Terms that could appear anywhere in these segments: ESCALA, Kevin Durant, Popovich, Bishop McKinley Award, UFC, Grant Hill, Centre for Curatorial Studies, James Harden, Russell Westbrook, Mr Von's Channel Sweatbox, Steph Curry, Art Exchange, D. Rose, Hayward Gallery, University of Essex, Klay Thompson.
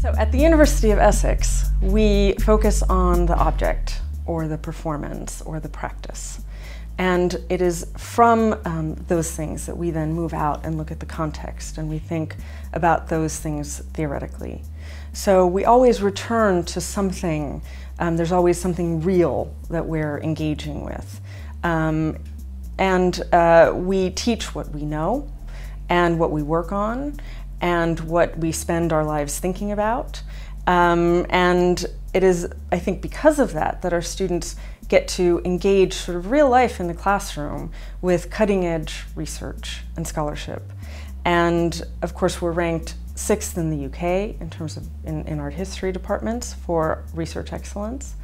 So at the University of Essex, we focus on the object, or the performance, or the practice. And it is from those things that we then move out and look at the context, and we think about those things theoretically. So we always return to something, there's always something real that we're engaging with. We teach what we know, and what we work on, and what we spend our lives thinking about. And it is, I think, because of that, that our students get to engage sort of real life in the classroom with cutting edge research and scholarship. And of course, we're ranked 6th in the UK in terms of in art history departments for research excellence.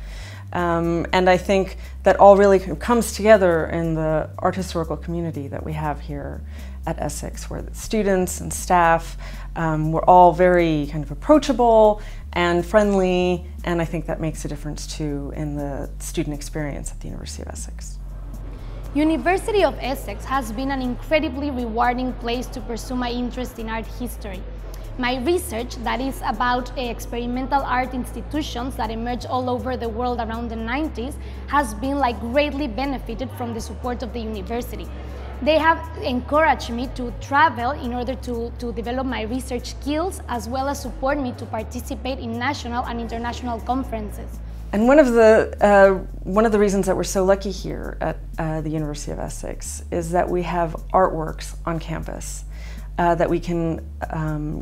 And I think that all really comes together in the art historical community that we have here at Essex, where the students and staff were all very kind of approachable and friendly, and I think that makes a difference too in the student experience at the University of Essex. University of Essex has been an incredibly rewarding place to pursue my interest in art history. My research, that is about experimental art institutions that emerged all over the world around the 90s, has been greatly benefited from the support of the university. They have encouraged me to travel in order to develop my research skills, as well as support me to participate in national and international conferences. And one of the reasons that we're so lucky here at the University of Essex is that we have artworks on campus that we can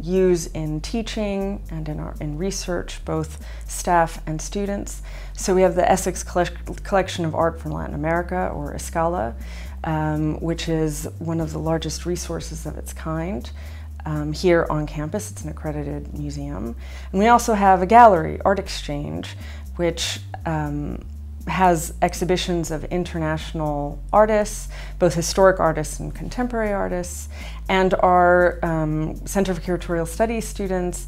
use in teaching and in research, both staff and students. So we have the Essex Collection of Art from Latin America, or ESCALA, which is one of the largest resources of its kind here on campus. It's an accredited museum. And we also have a gallery, Art Exchange, which has exhibitions of international artists, both historic artists and contemporary artists, and our Centre for Curatorial Studies students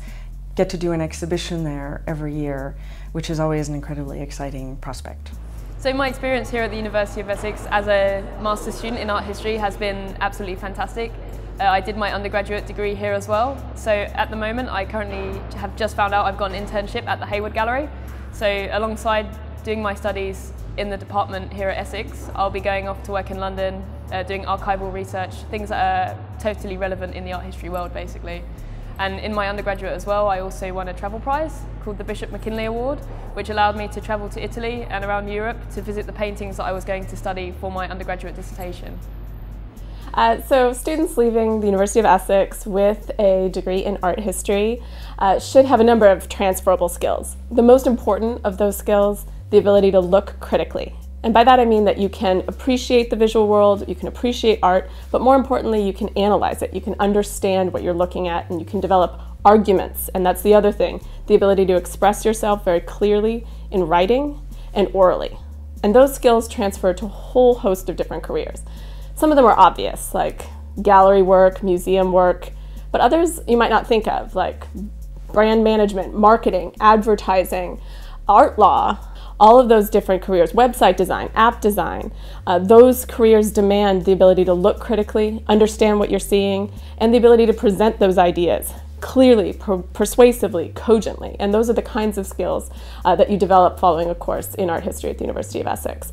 get to do an exhibition there every year, which is always an incredibly exciting prospect. So my experience here at the University of Essex as a master's student in art history has been absolutely fantastic. I did my undergraduate degree here as well, so at the moment I currently have just found out I've got an internship at the Hayward Gallery, so alongside doing my studies in the department here at Essex, I'll be going off to work in London, doing archival research, things that are totally relevant in the art history world basically. And in my undergraduate as well, I also won a travel prize called the Bishop McKinley Award, which allowed me to travel to Italy and around Europe to visit the paintings that I was going to study for my undergraduate dissertation. So students leaving the University of Essex with a degree in art history should have a number of transferable skills. The most important of those skills, the ability to look critically. And by that I mean that you can appreciate the visual world, you can appreciate art, but more importantly you can analyze it, you can understand what you're looking at, and you can develop arguments. And that's the other thing, the ability to express yourself very clearly in writing and orally. And those skills transfer to a whole host of different careers. Some of them are obvious, like gallery work, museum work, but others you might not think of, like brand management, marketing, advertising, art law. All of those different careers, website design, app design, those careers demand the ability to look critically, understand what you're seeing, and the ability to present those ideas clearly, persuasively, cogently. And those are the kinds of skills that you develop following a course in art history at the University of Essex.